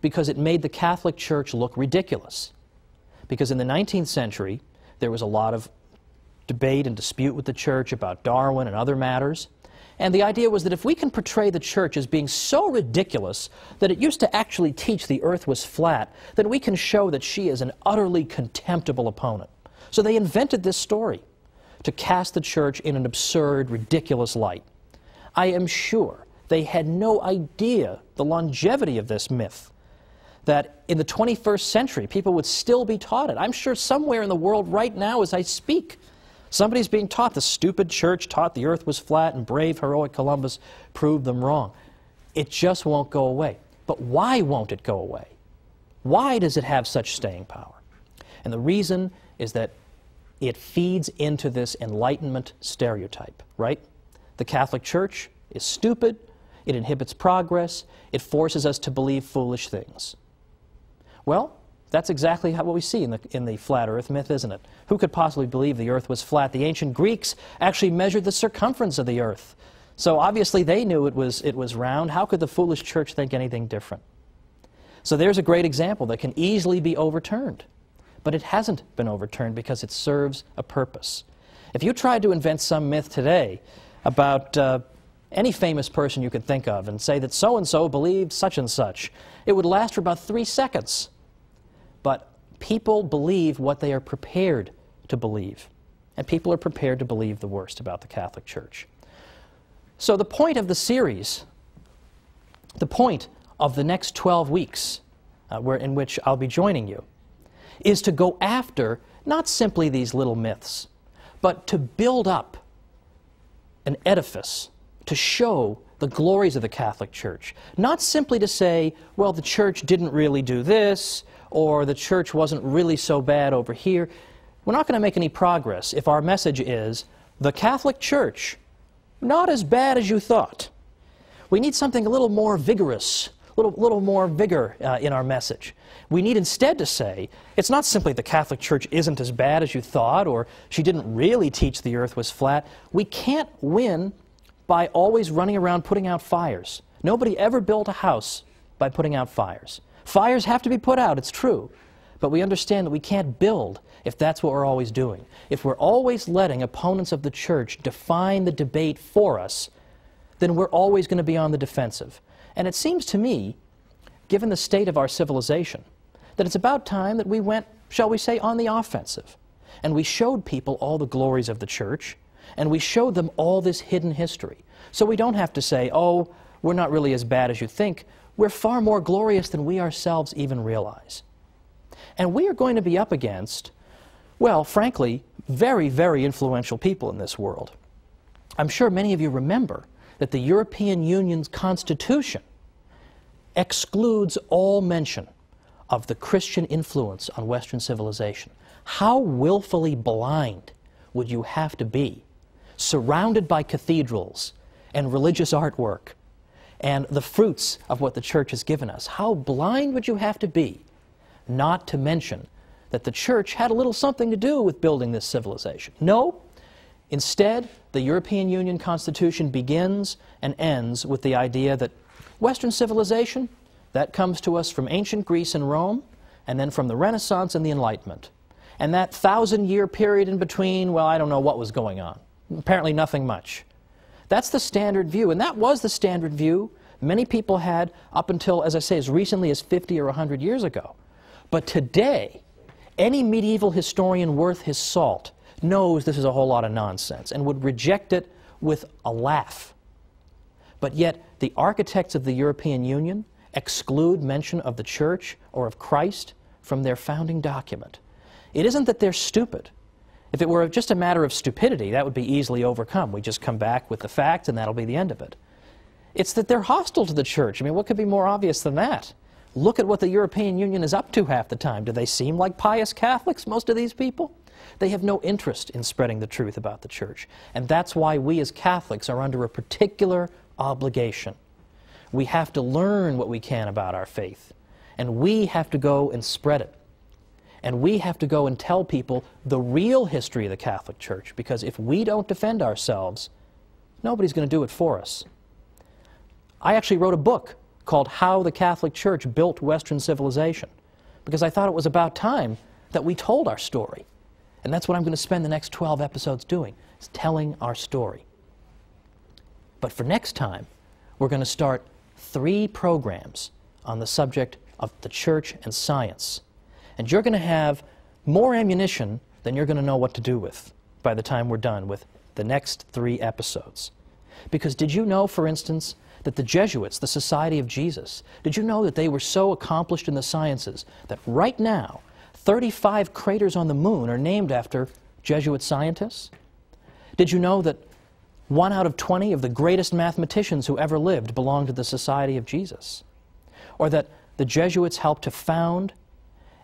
because it made the Catholic Church look ridiculous. Because in the 19th century, there was a lot of debate and dispute with the Church about Darwin and other matters. And the idea was that if we can portray the Church as being so ridiculous that it used to actually teach the earth was flat, then we can show that she is an utterly contemptible opponent. So they invented this story to cast the Church in an absurd, ridiculous light. I am sure they had no idea the longevity of this myth, that in the 21st century people would still be taught it. I'm sure somewhere in the world right now as I speak, somebody's being taught the stupid Church taught the earth was flat and brave, heroic Columbus proved them wrong. It just won't go away. But why won't it go away? Why does it have such staying power? And the reason is that it feeds into this Enlightenment stereotype, right? The Catholic Church is stupid, it inhibits progress, it forces us to believe foolish things. Well, that's exactly what we see in the flat earth myth, isn't it? Who could possibly believe the earth was flat? The ancient Greeks actually measured the circumference of the earth. So obviously they knew it was round. How could the foolish Church think anything different? So there's a great example that can easily be overturned. But it hasn't been overturned because it serves a purpose. If you tried to invent some myth today about any famous person you could think of and say that so-and-so believed such and such, it would last for about 3 seconds. But people believe what they are prepared to believe. And people are prepared to believe the worst about the Catholic Church. So the point of the series, the point of the next 12 weeks in which I'll be joining you, is to go after not simply these little myths, but to build up an edifice to show the glories of the Catholic Church. Not simply to say, well, the Church didn't really do this, or the Church wasn't really so bad over here. We're not going to make any progress if our message is, the Catholic Church, not as bad as you thought. We need something a little more vigorous, a little more vigor in our message. We need instead to say, it's not simply the Catholic Church isn't as bad as you thought, or she didn't really teach the earth was flat. We can't win by always running around putting out fires. Nobody ever built a house by putting out fires. Fires have to be put out, it's true, but we understand that we can't build if that's what we're always doing. If we're always letting opponents of the Church define the debate for us, then we're always going to be on the defensive. And it seems to me, given the state of our civilization, that it's about time that we went, shall we say, on the offensive. And we showed people all the glories of the Church, and we showed them all this hidden history. So we don't have to say, oh, we're not really as bad as you think. We're far more glorious than we ourselves even realize. And we are going to be up against, well, frankly, very, very influential people in this world. I'm sure many of you remember that the European Union's constitution excludes all mention of the Christian influence on Western civilization. How willfully blind would you have to be, surrounded by cathedrals and religious artwork and the fruits of what the Church has given us? How blind would you have to be not to mention that the Church had a little something to do with building this civilization? No. Instead, the European Union Constitution begins and ends with the idea that Western civilization, that comes to us from ancient Greece and Rome, and then from the Renaissance and the Enlightenment. And that 1,000-year period in between, well, I don't know what was going on. Apparently nothing much. That's the standard view, and that was the standard view many people had up until, as I say, as recently as 50 or 100 years ago. But today, any medieval historian worth his salt knows this is a whole lot of nonsense and would reject it with a laugh. But yet, the architects of the European Union exclude mention of the Church or of Christ from their founding document. It isn't that they're stupid. If it were just a matter of stupidity, that would be easily overcome. We just come back with the facts and that'll be the end of it. It's that they're hostile to the Church. I mean, what could be more obvious than that? Look at what the European Union is up to half the time. Do they seem like pious Catholics, most of these people? They have no interest in spreading the truth about the Church. And that's why we as Catholics are under a particular obligation. We have to learn what we can about our faith. And we have to go and spread it. And we have to go and tell people the real history of the Catholic Church, because if we don't defend ourselves, nobody's going to do it for us. I actually wrote a book called How the Catholic Church Built Western Civilization, because I thought it was about time that we told our story. And that's what I'm going to spend the next 12 episodes doing, is telling our story. But for next time, we're going to start 3 programs on the subject of the church and science. And you're going to have more ammunition than you're going to know what to do with by the time we're done with the next 3 episodes. Because did you know, for instance, that the Jesuits, the Society of Jesus, did you know that they were so accomplished in the sciences that right now 35 craters on the moon are named after Jesuit scientists? Did you know that 1 out of 20 of the greatest mathematicians who ever lived belonged to the Society of Jesus? Or that the Jesuits helped to found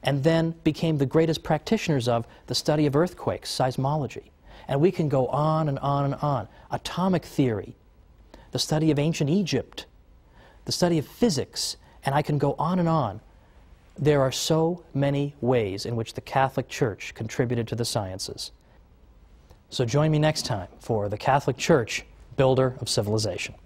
and then became the greatest practitioners of the study of earthquakes, seismology? And we can go on and on and on. Atomic theory, the study of ancient Egypt, the study of physics, and I can go on and on. There are so many ways in which the Catholic Church contributed to the sciences. So join me next time for The Catholic Church, Builder of Civilization.